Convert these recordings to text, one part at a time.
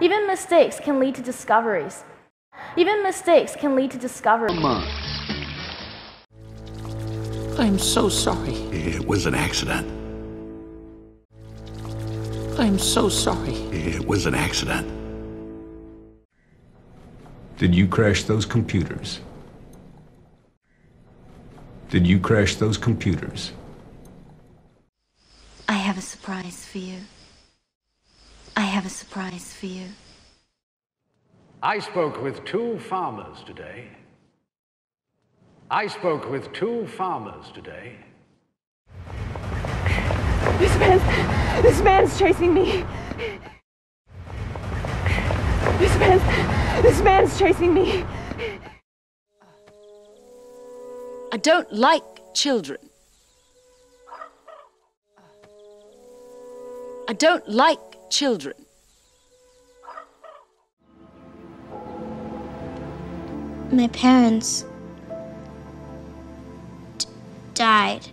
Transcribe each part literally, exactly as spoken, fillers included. Even mistakes can lead to discoveries. Even mistakes can lead to discoveries. I'm so sorry. It was an accident. I'm so sorry. It was an accident. Did you crash those computers? Did you crash those computers? I have a surprise for you. I have a surprise for you. I spoke with two farmers today. I spoke with two farmers today. This man's, this man's chasing me. This man's, this man's chasing me. I don't like children. I don't like children. My parents d- died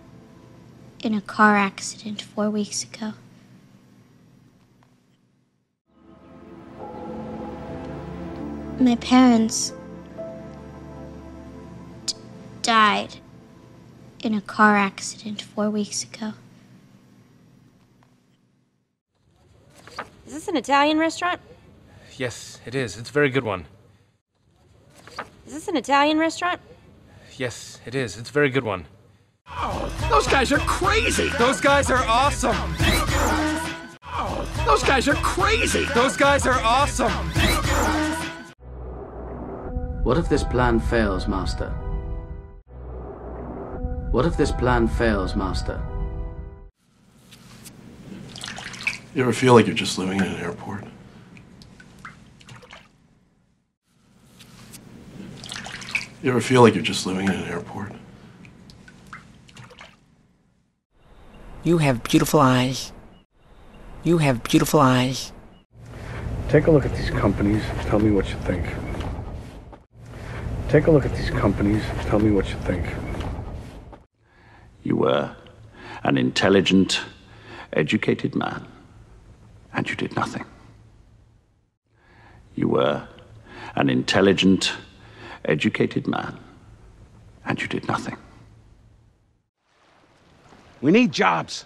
in a car accident four weeks ago. My parents d- died in a car accident four weeks ago. Is this an Italian restaurant? Yes, it is. It's a very good one. Is this an Italian restaurant? Yes, it is. It's a very good one. Oh, those guys are crazy! Those guys are awesome! Oh, those guys are crazy! Those guys are awesome! What if this plan fails, Master? What if this plan fails, Master? You ever feel like you're just living in an airport? You ever feel like you're just living in an airport? You have beautiful eyes. You have beautiful eyes. Take a look at these companies. Tell me what you think. Take a look at these companies. Tell me what you think. You were an intelligent, educated man, and you did nothing. You were an intelligent, educated man, and you did nothing. We need jobs.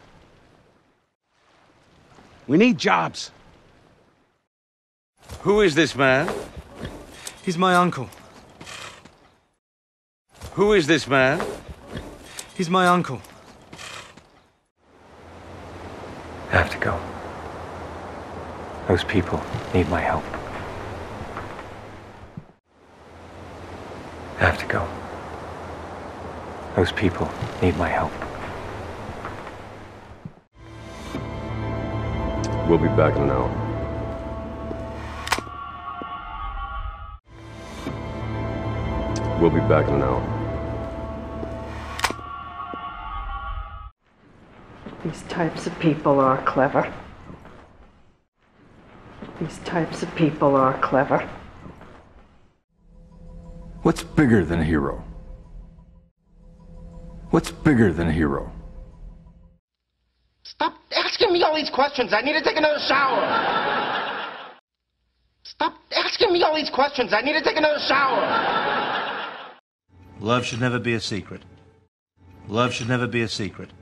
We need jobs. Who is this man? He's my uncle. Who is this man? He's my uncle. I have to go. Those people need my help. I have to go. Those people need my help. We'll be back in an hour. We'll be back in an hour. These types of people are clever. These types of people are clever. What's bigger than a hero? What's bigger than a hero? Stop asking me all these questions. I need to take another shower. Stop asking me all these questions. I need to take another shower. Love should never be a secret. Love should never be a secret.